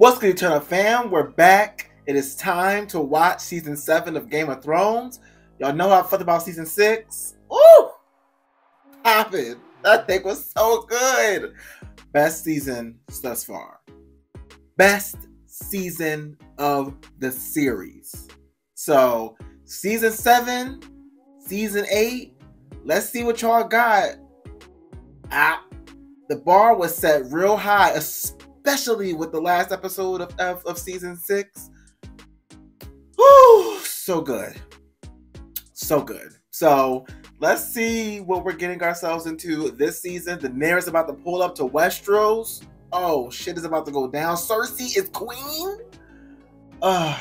What's good, Eternal fam? We're back. It is time to watch Season 7 of Game of Thrones. Y'all know how I felt about Season 6. Ooh! Poppin'. That thing was so good. Best season thus far. Best season of the series. So, Season 7, Season 8, let's see what y'all got. The bar was set real high, especially with the last episode of Season 6. Woo! So good. So good. So let's see what we're getting ourselves into this season. Daenerys about to pull up to Westeros. Oh, shit is about to go down. Cersei is queen. I'm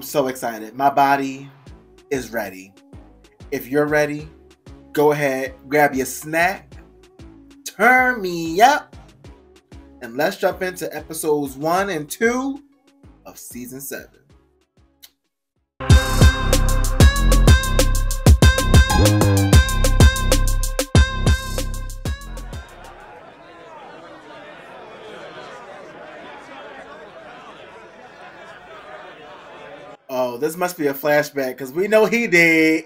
so excited. My body is ready. If you're ready, go ahead, grab your snack, turn me up, and let's jump into episodes 1 and 2 of Season 7. Oh, this must be a flashback because we know he did.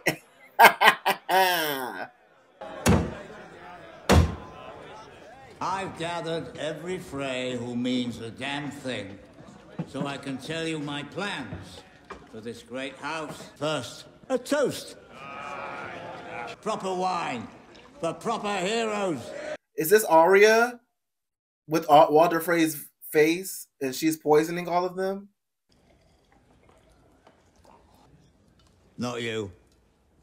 I've gathered every Frey who means a damn thing, so I can tell you my plans for this great house. First, a toast. Proper wine for proper heroes. Is this Arya with Walder Frey's face and she's poisoning all of them? Not you.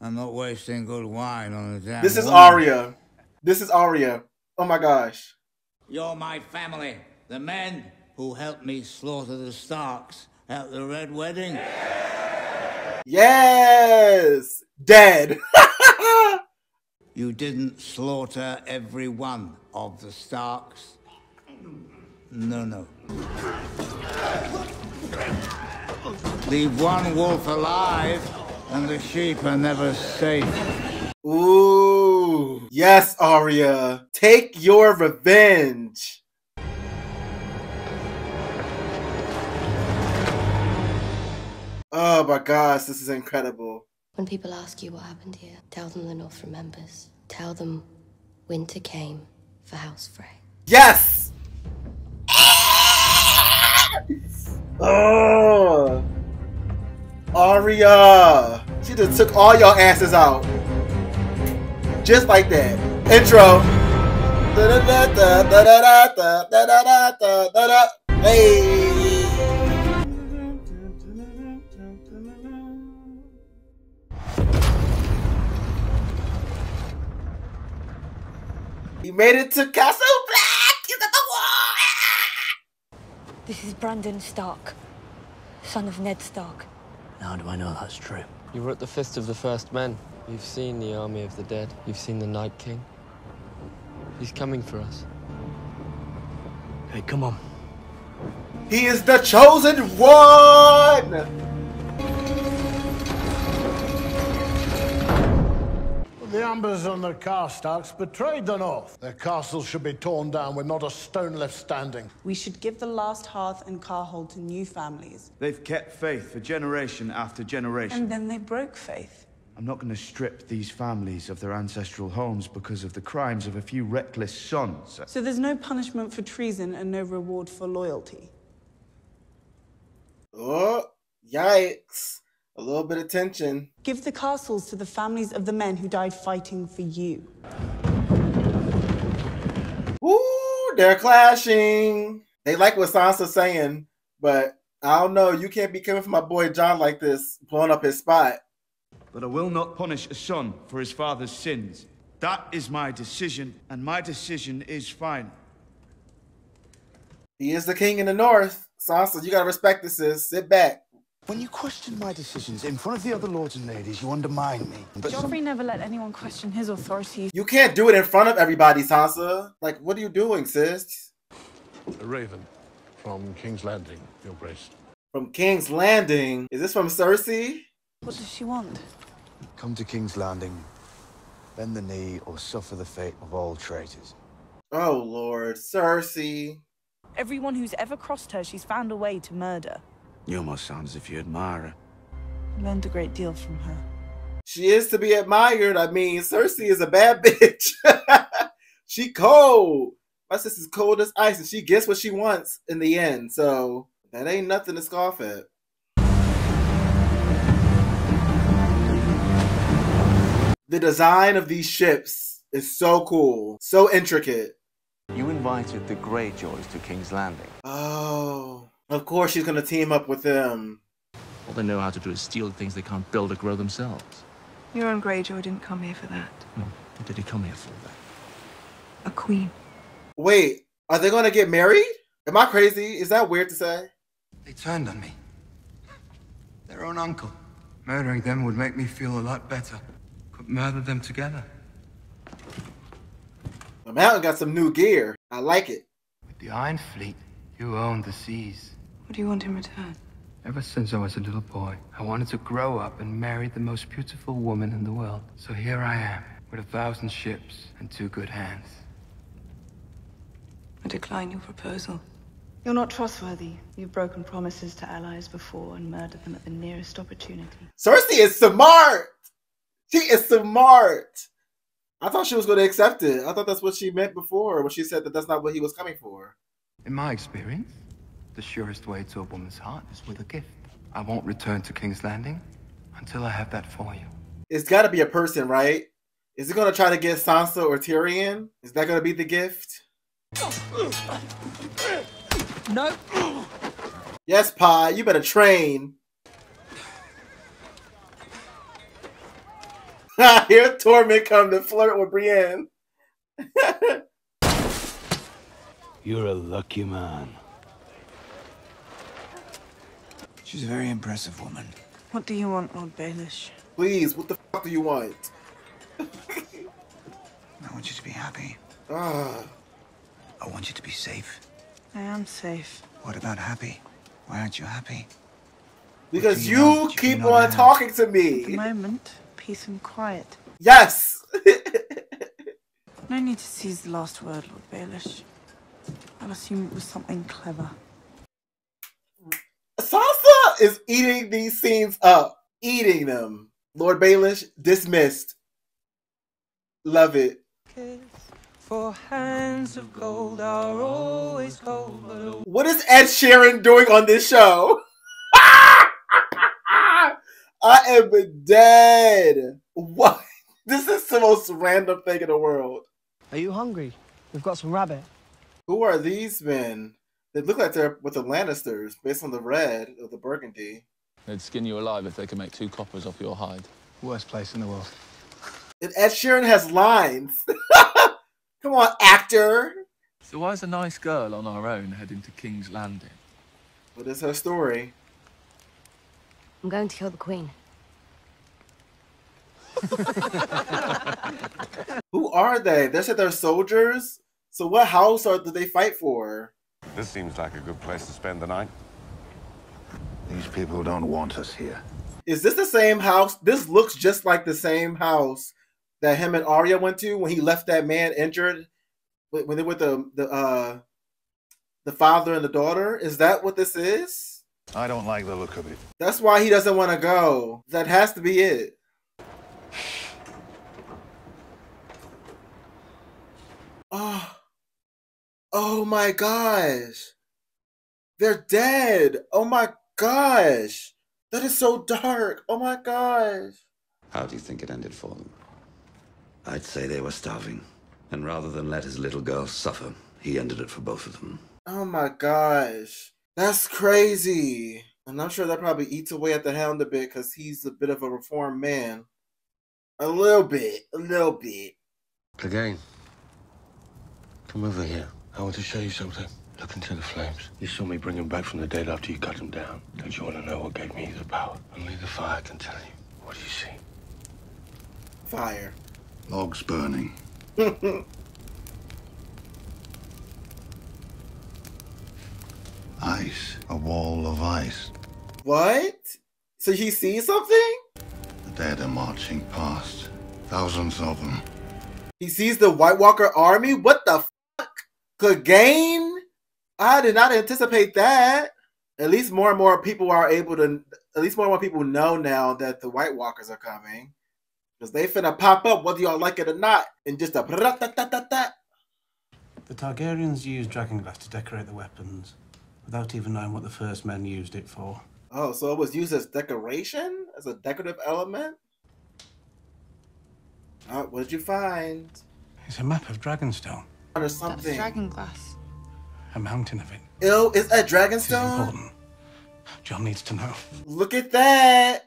I'm not wasting good wine on a damn. This is Arya. This is Arya. Oh my gosh. You're my family. The men who helped me slaughter the Starks at the Red Wedding. Yes! Dead. You didn't slaughter every one of the Starks. No, no. Leave one wolf alive, and the sheep are never safe. Ooh. Yes, Arya. Take your revenge. Oh my gosh, this is incredible. When people ask you what happened here, tell them the North remembers. Tell them winter came for House Frey. Yes! Oh! Arya! She just took all y'all asses out. Just like that. Intro. Hey! He made it to Castle Black! He's at the wall! This is Brandon Stark, son of Ned Stark. Now do I know that's true? You were at the Fist of the First Men. You've seen the Army of the Dead. You've seen the Night King. He's coming for us. Hey, come on. He is the Chosen One! The Ambers and the Karstarks betrayed the North. Their castles should be torn down with not a stone left standing. We should give the last hearth and Carhold to new families. They've kept faith for generation after generation. And then they broke faith. I'm not going to strip these families of their ancestral homes because of the crimes of a few reckless sons. So there's no punishment for treason and no reward for loyalty. Oh, yikes. A little bit of tension. Give the castles to the families of the men who died fighting for you. Ooh, they're clashing. They like what Sansa's saying, but I don't know. You can't be coming for my boy Jon like this, blowing up his spot. But I will not punish a son for his father's sins. That is my decision, and my decision is final. He is the king in the North. Sansa, you gotta respect this, sis. Sit back. When you question my decisions in front of the other lords and ladies, you undermine me. But Joffrey never let anyone question his authority. You can't do it in front of everybody, Sansa. Like, what are you doing, sis? A raven from King's Landing, Your Grace. From King's Landing? Is this from Cersei? What does she want? Come to King's Landing, bend the knee, or suffer the fate of all traitors. Oh, Lord. Cersei. Everyone who's ever crossed her, she's found a way to murder. You almost sound as if you admire her. I learned a great deal from her. She is to be admired. I mean, Cersei is a bad bitch. She cold. My sister's cold as ice, and she gets what she wants in the end. So that ain't nothing to scoff at. The design of these ships is so cool, so intricate. You invited the Greyjoys to King's Landing. Oh, of course she's gonna team up with them. All they know how to do is steal things they can't build or grow themselves. Euron Greyjoy didn't come here for that. No, what did he come here for then? A queen. Wait, are they gonna get married? Am I crazy? Is that weird to say? They turned on me. Their own uncle. Murdering them would make me feel a lot better. Could murder them together. The mountain got some new gear. I like it. With the Iron Fleet, you own the seas. What do you want in return? Ever since I was a little boy, I wanted to grow up and marry the most beautiful woman in the world. So here I am, with 1,000 ships and 2 good hands. I decline your proposal. You're not trustworthy. You've broken promises to allies before and murdered them at the nearest opportunity. Cersei is smart! She is smart! I thought she was going to accept it. I thought that's what she meant before, when she said that that's not what he was coming for. In my experience, the surest way to a woman's heart is with a gift. I won't return to King's Landing until I have that for you. It's gotta be a person, right? Is it gonna try to get Sansa or Tyrion? Is that gonna be the gift? No. Yes, Pi, you better train. Here Tormund come to flirt with Brienne. You're a lucky man. She's a very impressive woman. What do you want, Lord Baelish? Please, what the fuck do you want? I want you to be happy. I want you to be safe. I am safe. What about happy? Why aren't you happy? Because you keep on talking to me. At the moment, peace and quiet. Yes! No need to seize the last word, Lord Baelish. I'll assume it was something clever. Sansa is eating these scenes up. Eating them. Lord Baelish, dismissed. Love it. For hands of gold are always cold. What is Ed Sheeran doing on this show? I am dead. What? This is the most random thing in the world. Are you hungry? We've got some rabbit. Who are these men? They look like they're with the Lannisters, based on the red of the burgundy. They'd skin you alive if they could make 2 coppers off your hide. Worst place in the world. And Ed Sheeran has lines. Come on, actor. So why is a nice girl on our own heading to King's Landing? What is her story? I'm going to kill the Queen. Who are they? They said they're soldiers? So what house do they fight for? This seems like a good place to spend the night. These people don't want us here. Is this the same house? This looks just like the same house that him and Arya went to when he left that man injured, when they were with the father and the daughter. Is that what this is? I don't like the look of it. That's why he doesn't want to go. That has to be it. Oh. Oh my gosh, they're dead. Oh my gosh, that is so dark. Oh my gosh. How do you think it ended for them? I'd say they were starving, and rather than let his little girl suffer, he ended it for both of them. Oh my gosh, that's crazy. And I'm sure that probably eats away at the Hound a bit, because he's a bit of a reformed man. A little bit, a little bit. Again, come over here. I want to show you something. Look into the flames. You saw me bring him back from the dead after you cut him down. Don't you want to know what gave me the power? Only the fire can tell you. What do you see? Fire. Logs burning. Ice. A wall of ice. What? So he sees something? The dead are marching past. Thousands of them. He sees the White Walker army? What the f***? Clegane? I did not anticipate that. At least more and more people are able to, at least more and more people know now that the White Walkers are coming. Because they finna pop up, whether y'all like it or not, and just a brat-ta-ta-ta-ta. The Targaryens used dragonglass to decorate the weapons, without even knowing what the First Men used it for. Oh, so it was used as decoration? As a decorative element? Oh, what did you find? It's a map of Dragonstone. Or something. That's dragonglass. A mountain of it. Ew, is that Dragonstone? It's important. John needs to know. Look at that!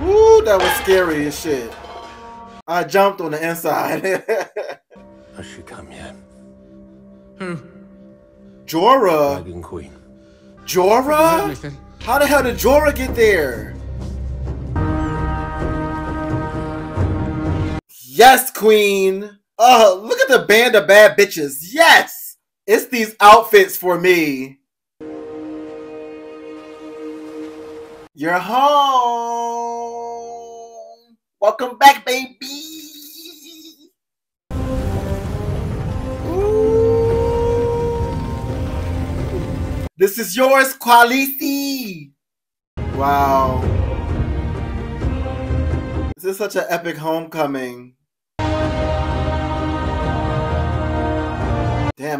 Ooh, that was scary as shit. I jumped on the inside. Has she come yet? Who? Jorah. Dragon Queen. Jorah? How the hell did Jorah get there? Yes, Queen. Oh, look at the band of bad bitches. Yes, it's these outfits for me. You're home. Welcome back, baby! Ooh. This is yours, Qualisi! Wow. This is such an epic homecoming. Damn,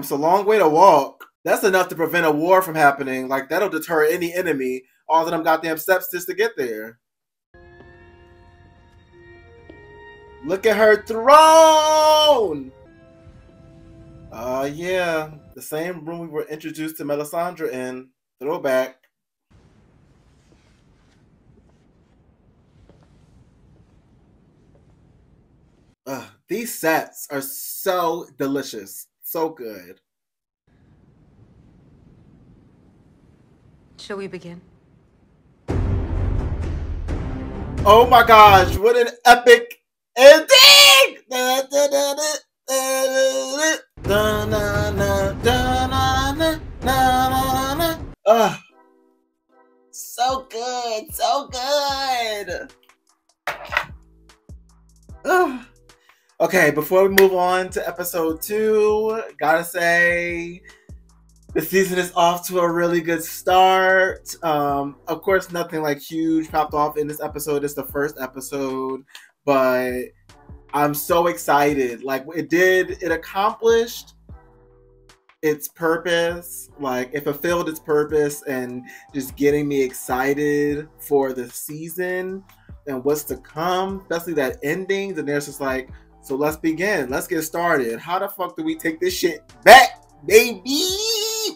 it's a long way to walk. That's enough to prevent a war from happening. Like, that'll deter any enemy. All of them goddamn steps just to get there. Look at her throne! Yeah. The same room we were introduced to Melisandre in. Throwback. These sets are so delicious. So good. Shall we begin? Oh my gosh, what an epic... Indeed! So good, so good. Okay, before we move on to episode 2, gotta say the season is off to a really good start. Of course, nothing like huge popped off in this episode. It's the first episode. But I'm so excited. Like, it accomplished its purpose. Like, it fulfilled its purpose and just getting me excited for the season and what's to come, especially that ending. Daenerys is like, so let's begin. Let's get started. How the fuck do we take this shit back, baby?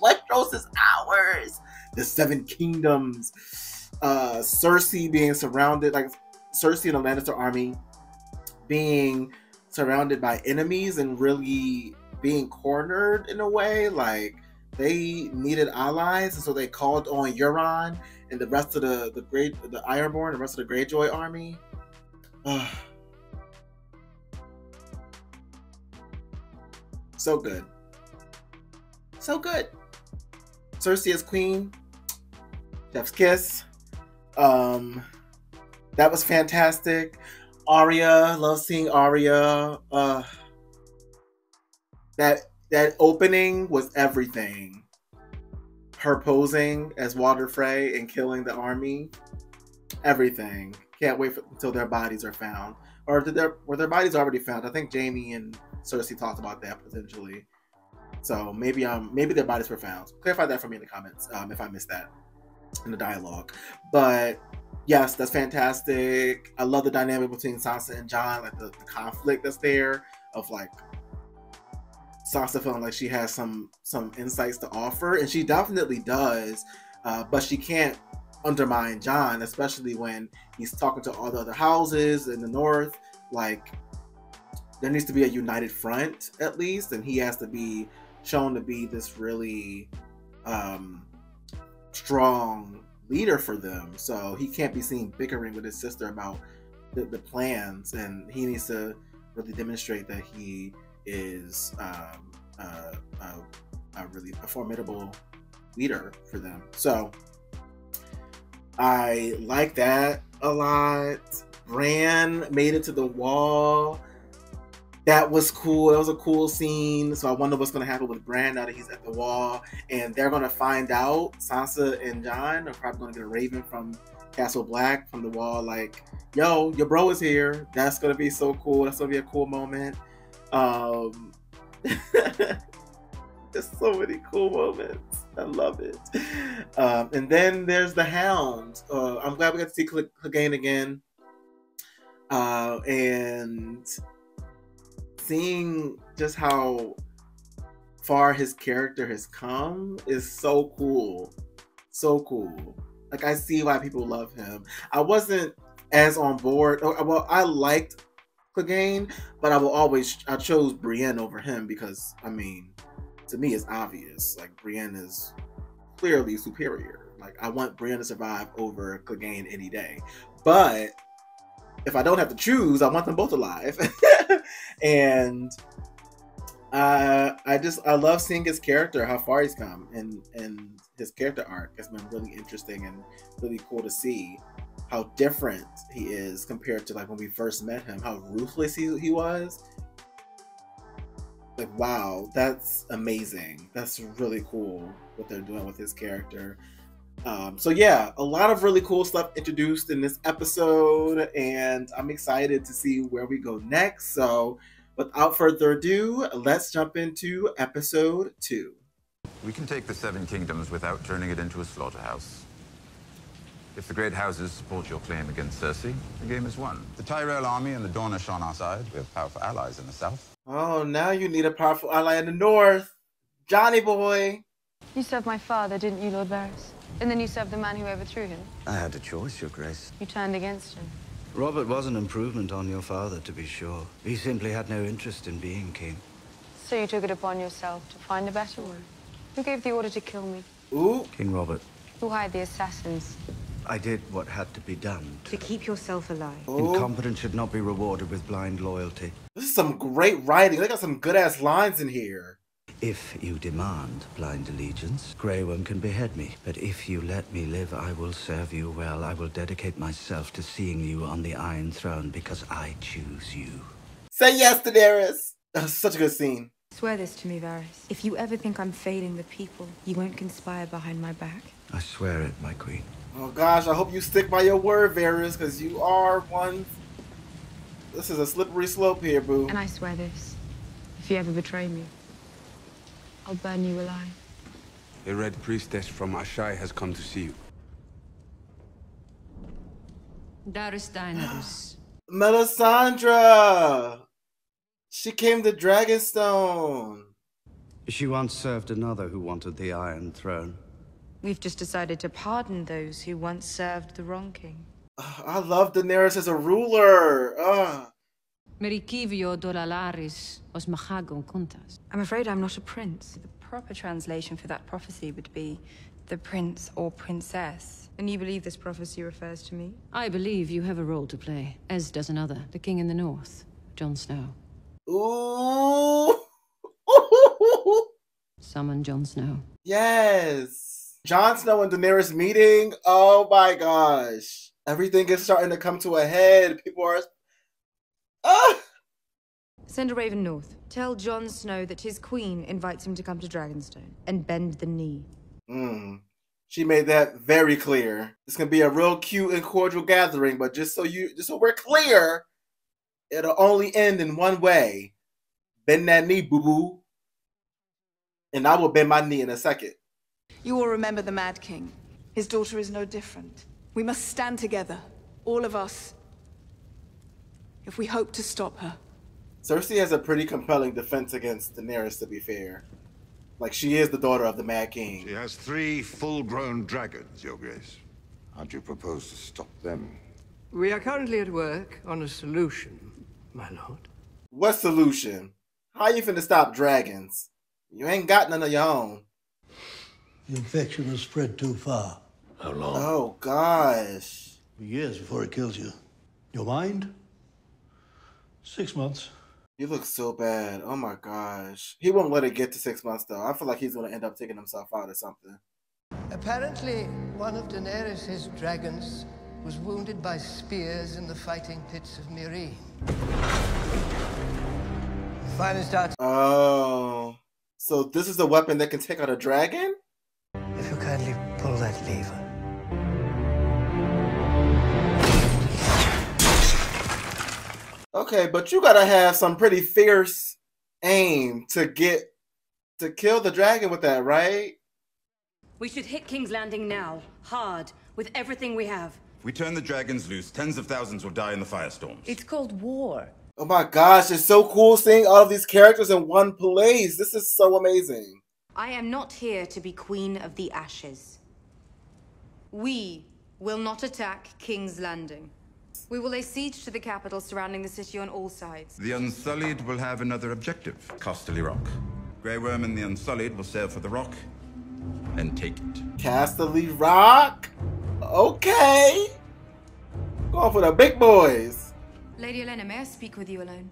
Westeros is ours. The 7 Kingdoms. Cersei being surrounded, like, Cersei and the Lannister army being surrounded by enemies and really being cornered in a way. Like, they needed allies, and so they called on Euron and the rest of the Ironborn, the rest of the Greyjoy army. So good. So good. Cersei as queen. Chef's kiss. That was fantastic. Arya, love seeing Arya. That opening was everything. Her posing as Walder Frey and killing the army, everything. Can't wait until their bodies are found, or their bodies are already found. I think Jaime and Cersei talked about that potentially. So maybe their bodies were found. Clarify that for me in the comments if I missed that in the dialogue, but. Yes, that's fantastic. I love the dynamic between Sansa and Jon, like the conflict that's there of like Sansa feeling like she has some insights to offer, and she definitely does, but she can't undermine Jon, especially when he's talking to all the other houses in the north. Like, there needs to be a united front at least, and he has to be shown to be this really strong leader for them, so he can't be seen bickering with his sister about the plans, and he needs to really demonstrate that he is a really formidable leader for them. So I like that a lot. Bran made it to the wall. That was cool. That was a cool scene. So I wonder what's going to happen with Bran now that he's at the wall. And they're going to find out. Sansa and Jon are probably going to get a raven from Castle Black, from the wall, like, yo, your bro is here. That's going to be so cool. That's going to be a cool moment. There's so many cool moments. I love it. And then there's the Hound. I'm glad we got to see Clegane again. And seeing just how far his character has come is so cool. So cool. Like, I see why people love him. I wasn't as on board. Well, I liked Clegane, but I chose Brienne over him because, I mean, to me it's obvious. Like, Brienne is clearly superior. Like, I want Brienne to survive over Clegane any day. But if I don't have to choose, I want them both alive. And I love seeing his character, how far he's come, and his character arc has been really interesting and really cool to see how different he is compared to, like, when we first met him, how ruthless he was. Like, wow, that's amazing. That's really cool what they're doing with his character. So yeah, a lot of really cool stuff introduced in this episode, and I'm excited to see where we go next. So without further ado, let's jump into episode 2. We can take the 7 kingdoms without turning it into a slaughterhouse. If the great houses support your claim against Cersei, the game is won. The Tyrell army and the Dornish on our side. We have powerful allies in the south. Oh, now you need a powerful ally in the north. Johnny boy. You served my father, didn't you, Lord Varys? And then you served the man who overthrew him. I had a choice, Your Grace. You turned against him. Robert was an improvement on your father, to be sure. He simply had no interest in being king. So you took it upon yourself to find a better one. Who gave the order to kill me? Ooh. King Robert. Who hired the assassins? I did what had to be done. To keep yourself alive. Oh. Incompetence should not be rewarded with blind loyalty. This is some great writing. They got some good-ass lines in here. If you demand blind allegiance, Grey Worm can behead me. But if you let me live, I will serve you well. I will dedicate myself to seeing you on the Iron Throne because I choose you. Say yes, Daenerys. That was such a good scene. Swear this to me, Varys. If you ever think I'm failing the people, you won't conspire behind my back. I swear it, my queen. Oh gosh, I hope you stick by your word, Varys, because you are one. This is a slippery slope here, boo. And I swear this. If you ever betray me, I'll burn you alive. A red priestess from Ashai has come to see you. Daenerys. Melisandre! She came to Dragonstone. She once served another who wanted the Iron Throne. We've just decided to pardon those who once served the wrong king. I love Daenerys as a ruler. I'm afraid I'm not a prince. The proper translation for that prophecy would be the prince or princess. And you believe this prophecy refers to me? I believe you have a role to play, as does another, the king in the north, Jon Snow. Ooh. Summon Jon Snow. Yes. Jon Snow and Daenerys meeting. Oh my gosh. Everything is starting to come to a head. People are... Ah! Send a raven north. Tell Jon Snow that his queen invites him to come to Dragonstone and bend the knee. She made that very clear. It's going to be a real cute and cordial gathering, but just so we're clear, it'll only end in one way. Bend that knee, boo-boo. And I will bend my knee in a second. You will remember the Mad King. His daughter is no different. We must stand together, all of us, if we hope to stop her. Cersei has a pretty compelling defense against Daenerys, to be fair. Like, she is the daughter of the Mad King. She has 3 full-grown dragons, Your Grace. How do you propose to stop them? We are currently at work on a solution, my lord. What solution? How are you finna stop dragons? You ain't got none of your own. The infection has spread too far. How long? Oh, gosh. Years before it kills you. Your mind? 6 months. You look so bad. Oh, my gosh. He won't let it get to 6 months, though. I feel like he's going to end up taking himself out or something. Apparently, one of Daenerys' dragons was wounded by spears in the fighting pits of Meiri. The finest arts. Oh, so this is a weapon that can take out a dragon? If you kindly pull that lever. Okay, but you gotta have some pretty fierce aim to kill the dragon with that, right? We should hit King's Landing now, hard, with everything we have. If we turn the dragons loose, tens of thousands will die in the firestorms. It's called war. Oh my gosh, it's so cool seeing all of these characters in one place. This is so amazing. I am not here to be Queen of the Ashes. We will not attack King's Landing. We will lay siege to the capital surrounding the city on all sides. The Unsullied will have another objective, Casterly Rock. Grey Worm and the Unsullied will sail for the rock and take it. Casterly Rock? Okay. Going for the big boys. Lady Elena, may I speak with you alone?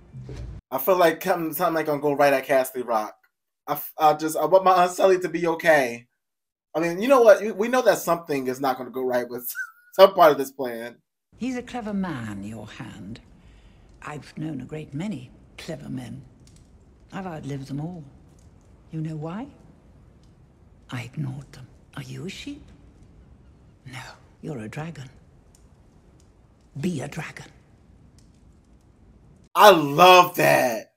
I feel like something like I'm going right at Casterly Rock. I want my Unsullied to be okay. I mean, you know what? We know that something is not going to go right with some part of this plan. He's a clever man, your hand. I've known a great many clever men. I've outlived them all. You know why? I ignored them. Are you a sheep? No, you're a dragon. Be a dragon. I love that.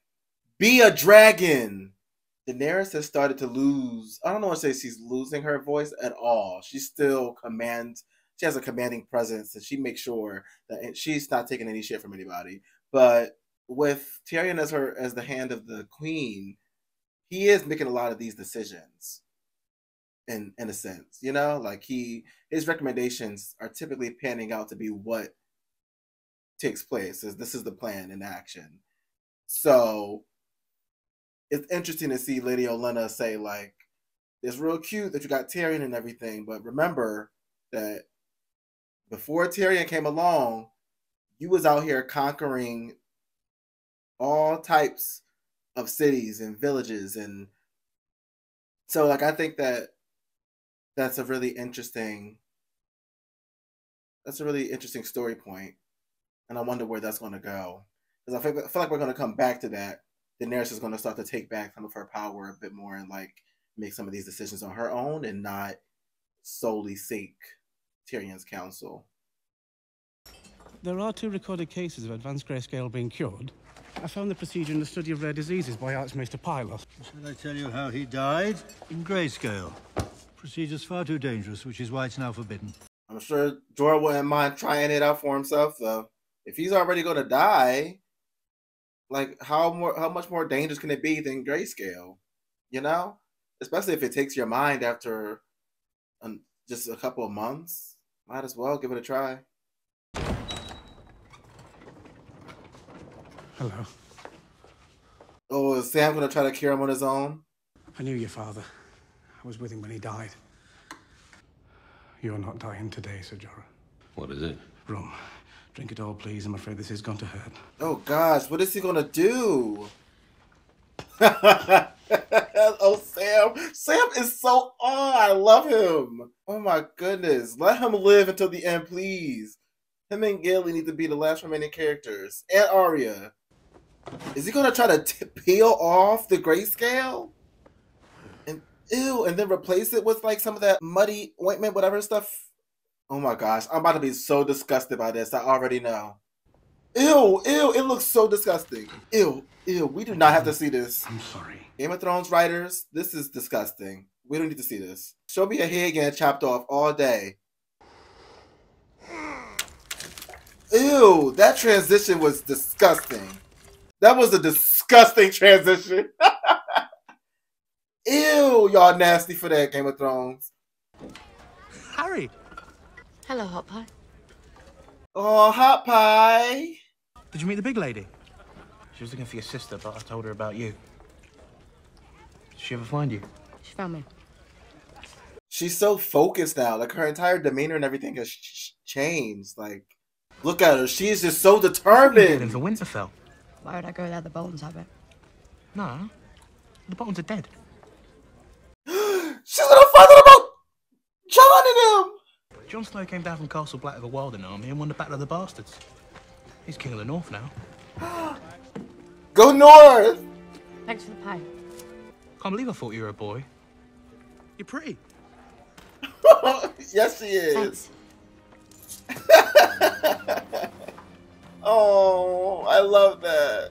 Be a dragon. Daenerys has started to lose. I don't want to say she's losing her voice at all. She still commands. She has a commanding presence, and she makes sure that she's not taking any shit from anybody. But with Tyrion as the hand of the queen, he is making a lot of these decisions. In a sense, you know, like his recommendations are typically panning out to be what takes place. As this is the plan in action. So it's interesting to see Lady Olenna say like, "It's real cute that you got Tyrion and everything, but remember that." Before Tyrion came along, you was out here conquering all types of cities and villages. And so, like, I think that that's a really interesting story point. And I wonder where that's going to go. Because I feel like we're going to come back to that. Daenerys is going to start to take back some of her power a bit more and, like, make some of these decisions on her own and not solely seek Tyrion's counsel. There are 2 recorded cases of advanced grayscale being cured. I found the procedure in the study of rare diseases by Archmaester Pylos. Shall I tell you how he died? In grayscale. Procedure's far too dangerous, which is why it's now forbidden. I'm sure Jorah wouldn't mind trying it out for himself, though. If he's already going to die, like, how much more dangerous can it be than grayscale? You know? Especially if it takes your mind after just a couple of months. Might as well give it a try. Hello. Oh, is Sam going to try to cure him on his own? I knew your father. I was with him when he died. You're not dying today, Sir Jorah. What is it? Rum. Drink it all, please. I'm afraid this is going to hurt. Oh, gosh. What is he going to do? Oh, Sam. Sam is so on. I love him. Oh, my goodness. Let him live until the end, please. Him and Gilly need to be the last remaining characters. And Arya. Is he going to try to peel off the grayscale? And, ew, and then replace it with, like, some of that muddy ointment, whatever stuff? Oh, my gosh. I'm about to be so disgusted by this. I already know. Ew, ew. It looks so disgusting. Ew, ew. We do not have to see this. I'm sorry. Game of Thrones writers, this is disgusting. We don't need to see this. Show me a head getting chopped off all day. Ew, that transition was disgusting. That was a disgusting transition. Ew, y'all nasty for that, Game of Thrones. Harry. Hello, Hot Pie. Oh, Hot Pie. Did you meet the big lady? She was looking for your sister, but I told her about you. Did she ever find you? She found me. She's so focused now. Like, her entire demeanor and everything has changed. Like, look at her. She is just so determined. In the Winterfell. Why would I go there? The Boltons have it. No. The Boltons are dead. She's gonna find out about Jon and him. Jon Snow came down from Castle Black with a Wilding army and won the Battle of the Bastards. He's king of the North now. Go north! Thanks for the pie. Can't believe I thought you were a boy. You're pretty. Yes, he is. Oh, I love that.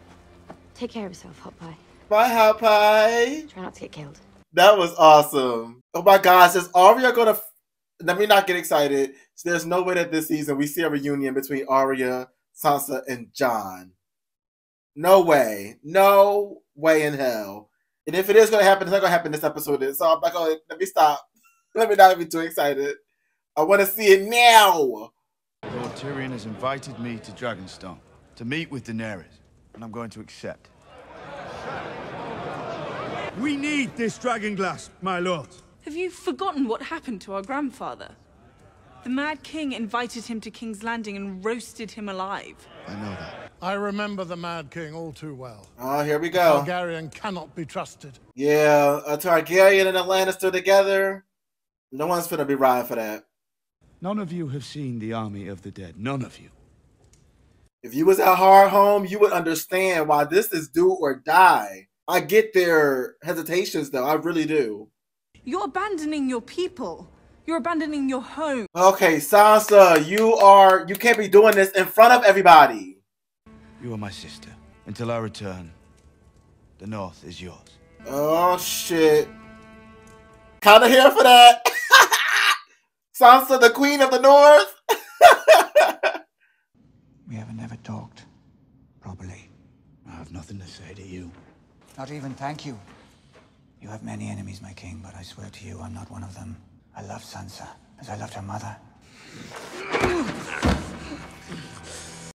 Take care of yourself, Hot Pie. Bye, Hot Pie. Try not to get killed. That was awesome. Oh my gosh, is Arya gonna... Let me not get excited. So there's no way that this season we see a reunion between Arya, Sansa, and Jon. No way. No way in hell. And if it is going to happen, it's not going to happen this episode. So I'm like, oh, let me stop. Let me not be too excited. I want to see it now. Lord Tyrion has invited me to Dragonstone to meet with Daenerys, and I'm going to accept. We need this dragon glass, my lord. Have you forgotten what happened to our grandfather? The Mad King invited him to King's Landing and roasted him alive. I know that. I remember the Mad King all too well. Oh, here we go. Targaryen cannot be trusted. Yeah, a Targaryen and a Lannister together. No one's gonna be riding for that. None of you have seen the army of the dead. None of you. If you was at Hard Home, you would understand why this is do or die. I get their hesitations, though. I really do. You're abandoning your people. You're abandoning your home. Okay, Sansa, you can't be doing this in front of everybody. You are my sister. Until I return, the North is yours. Oh, shit. Kinda here for that. Sansa, the Queen of the North. We haven't ever talked properly. I have nothing to say to you. Not even thank you. You have many enemies, my king, but I swear to you, I'm not one of them. I love Sansa, as I loved her mother.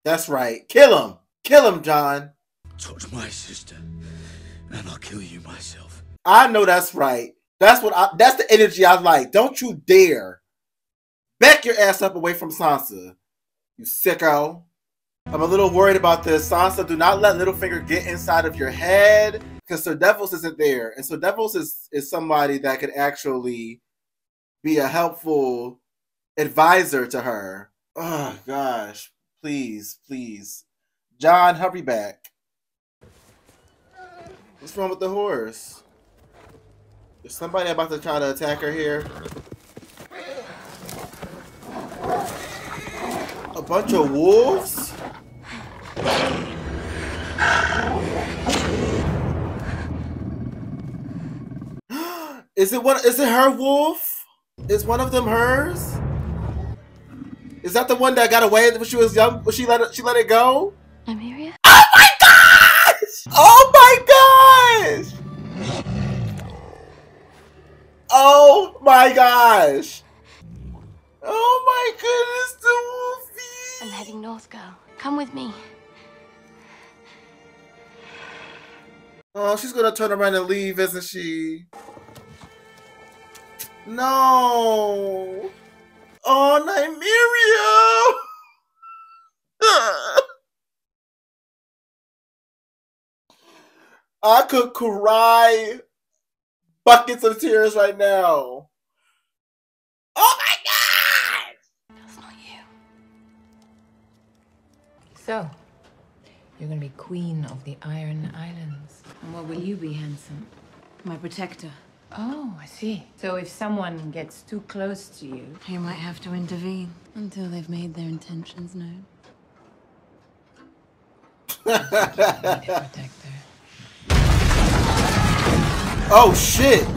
That's right. Kill him. Kill him, Jon. Touch my sister, and I'll kill you myself. I know that's right. That's the energy I like. Don't you dare back your ass up away from Sansa, you sicko. I'm a little worried about this. Sansa, do not let Littlefinger get inside of your head, because Sir Davos isn't there. And Sir Davos is somebody that could actually be a helpful advisor to her. Oh gosh, please, please, Jon, hurry back. What's wrong with the horse? Is somebody about to try to attack her here? A bunch of wolves? Is it her wolf? Is one of them hers? Is that the one that got away when she was young? Was she let it go? Nymeria? Oh my gosh! Oh my gosh! Oh my gosh! Oh my goodness, the wolfie! I'm heading north, girl. Come with me. Oh, she's gonna turn around and leave, isn't she? No! Oh, Nymeria! I could cry buckets of tears right now. Oh my God! That's not you. So, you're gonna be queen of the Iron Islands. And what will you be, handsome? My protector. Oh, I see. So if someone gets too close to you... You might have to intervene until they've made their intentions known. Oh, shit!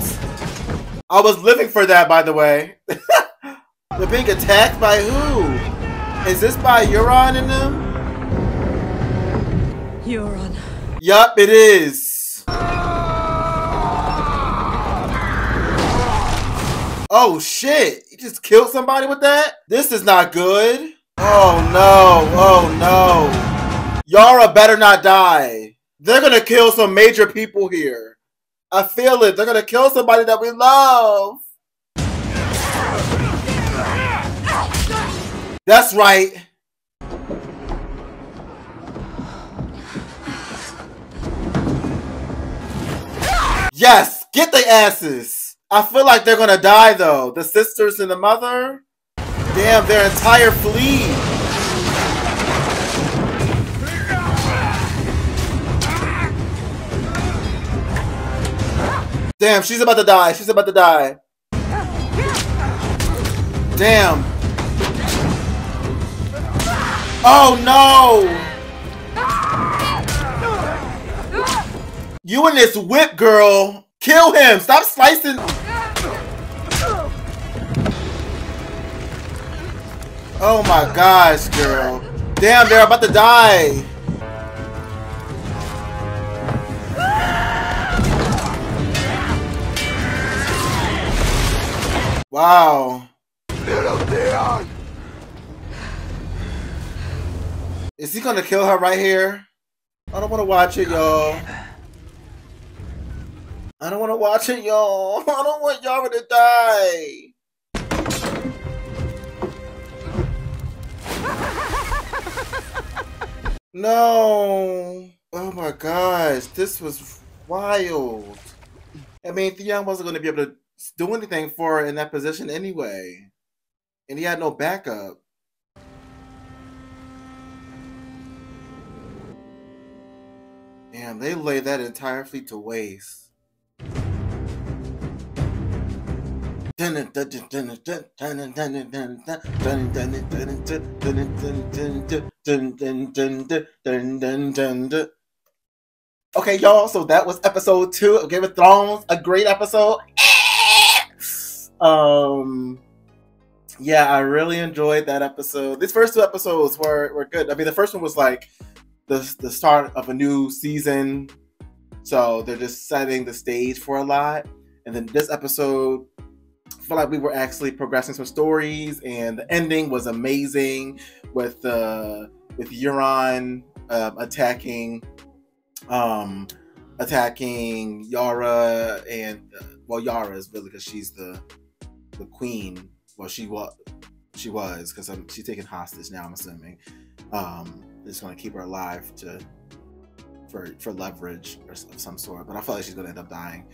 I was living for that, by the way. They're being attacked by who? Is this by Euron and them? Euron. Yup, it is. Oh shit, you just killed somebody with that? This is not good. Oh no, oh no. Yara better not die. They're gonna kill some major people here. I feel it, they're gonna kill somebody that we love. That's right. Yes, get the asses. I feel like they're gonna die though. The sisters and the mother. Damn, their entire fleet! Damn, she's about to die. She's about to die. Damn. Oh no! You and this whip, girl. Kill him. Stop slicing. Oh my gosh, girl. Damn, they're about to die. Wow. Little Theon! Is he gonna kill her right here? I don't wanna watch it, y'all. I don't wanna watch it, y'all. I don't want Yara to die. No. Oh my gosh, this was wild. I mean, Theon wasn't going to be able to do anything for her in that position anyway. And he had no backup. Damn, they laid that entire fleet to waste. Okay, y'all, so that was episode 2 of Game of Thrones. A great episode. Yeah, I really enjoyed that episode. These first two episodes were good. I mean, the first one was like the start of a new season, so they're just setting the stage for a lot. And then this episode, I feel like we were actually progressing some stories, and the ending was amazing with Euron attacking Yara, and well, Yara is really, because she's the queen. Well, she was, because she's taken hostage now, I'm assuming. Just going to keep her alive for leverage or of some sort, but I feel like she's going to end up dying.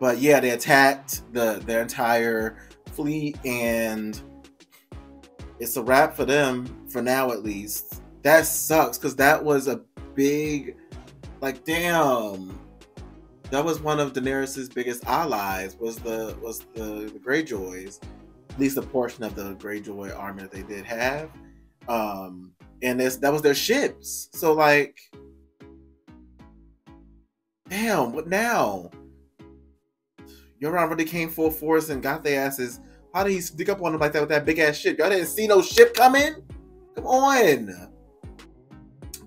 But yeah, they attacked their entire fleet, and it's a wrap for them, for now at least. That sucks, because that was a big, like, damn. That was one of Daenerys' biggest allies, was the Greyjoys, at least a portion of the Greyjoy army that they did have. And that was their ships. So like, damn, what now? Euron really came full force and got their asses. How did he stick up on them like that with that big ass ship? Y'all didn't see no ship coming? Come on.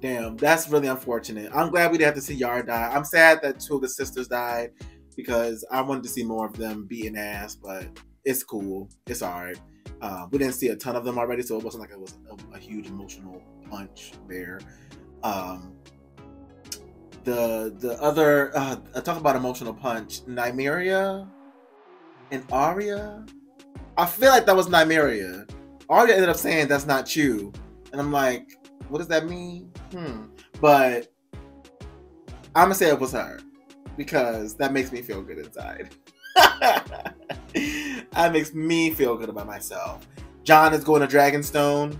Damn, that's really unfortunate. I'm glad we didn't have to see Yara die. I'm sad that two of the sisters died, because I wanted to see more of them beating ass, but it's cool. It's all right. We didn't see a ton of them already, so it wasn't like it was a huge emotional punch there. The other, I talk about emotional punch, Nymeria and Arya. I feel like that was Nymeria. Arya ended up saying, "That's not you," and I'm like, what does that mean? But I'm gonna say it was her, because that makes me feel good inside. That makes me feel good about myself. Jon is going to Dragonstone.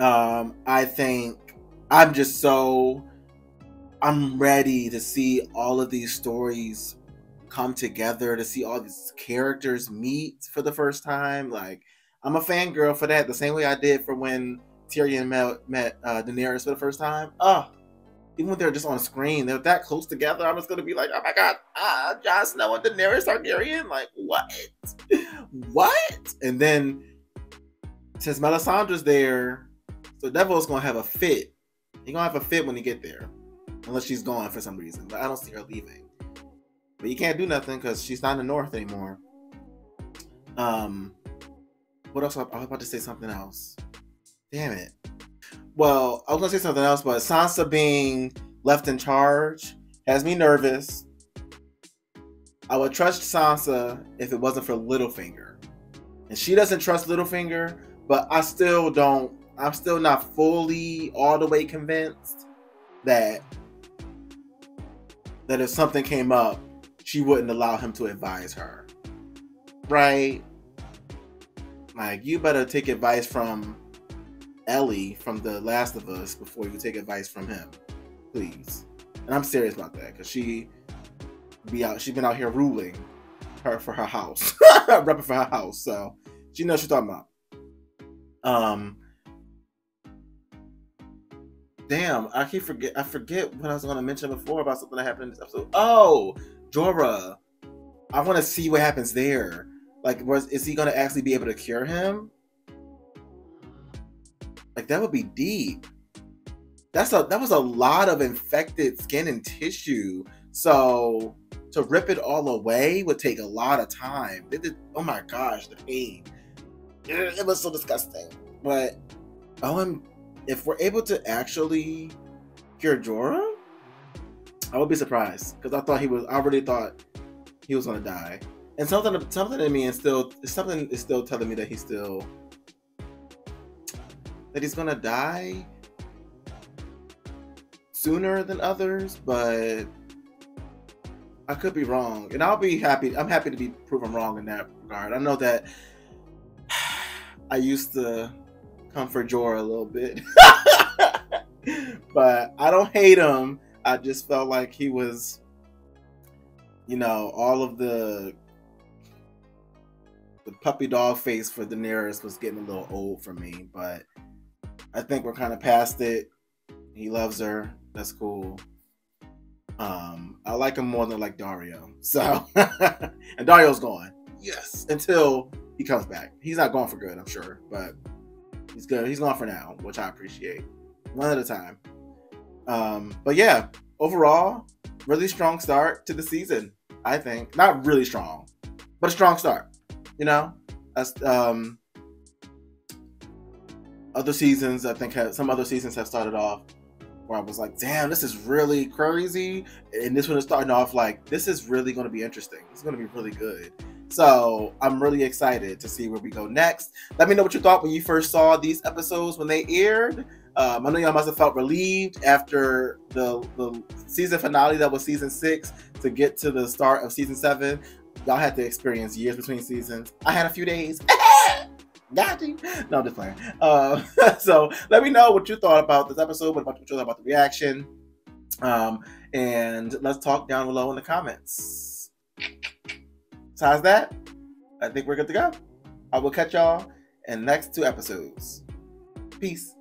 I think I'm just so, I'm ready to see all of these stories come together, to see all these characters meet for the first time. Like, I'm a fangirl for that, the same way I did for when Tyrion met Daenerys for the first time. Oh, even when they're just on screen, they're that close together. I'm just gonna be like, oh my god, Jon Snow and Daenerys Targaryen, like what? What? And then since Melisandre's there, so Davos gonna have a fit. He's gonna have a fit when he get there, unless she's gone for some reason. But I don't see her leaving. But you can't do nothing, because she's not in the North anymore. What else? I was about to say something else. Damn it. Well, I was gonna say something else, but Sansa being left in charge has me nervous. I would trust Sansa if it wasn't for Littlefinger, and she doesn't trust Littlefinger. But I still don't. I'm still not fully all the way convinced that if something came up, she wouldn't allow him to advise her. Right? Like, you better take advice from Ellie from The Last of Us before you take advice from him, please. And I'm serious about that, because she's been out here ruling for her house, repping for her house, so she knows what she's talking about. Damn, I forget what I was gonna mention before about something that happened in this episode. Oh, Jorah. I want to see what happens there. Like, is he gonna actually be able to cure him? Like, that would be deep. That was a lot of infected skin and tissue. So to rip it all away would take a lot of time. Oh my gosh, the pain. It was so disgusting. But if we're able to actually cure Jorah, I would be surprised, because I already thought he was gonna die. And something in me is still telling me that he's gonna die sooner than others, but I could be wrong, and I'm happy to be proven wrong in that regard. I know that I used to comfort Jorah a little bit, but I don't hate him. I just felt like he was, all of the puppy dog face for Daenerys was getting a little old for me, but I think we're kind of past it. He loves her. That's cool. I like him more than I like Dario. So, and Dario's gone. Yes, until he comes back. He's not gone for good, I'm sure, but he's good. He's gone for now, which I appreciate. One at a time. But yeah, overall, really strong start to the season, I think. Not really strong, but a strong start. Other seasons, I think, have started off where I was like, damn, this is really crazy. And this one is starting off like, this is really going to be interesting. It's going to be really good. So I'm really excited to see where we go next. Let me know what you thought when you first saw these episodes when they aired. I know y'all must have felt relieved after the season finale that was season 6 to get to the start of season 7. Y'all had to experience years between seasons. I had a few days. Got you. No, I'm just playing. So let me know what you thought about this episode, what you thought about the reaction, and let's talk down below in the comments. Besides that, I think we're good to go. I will catch y'all in the next 2 episodes. Peace.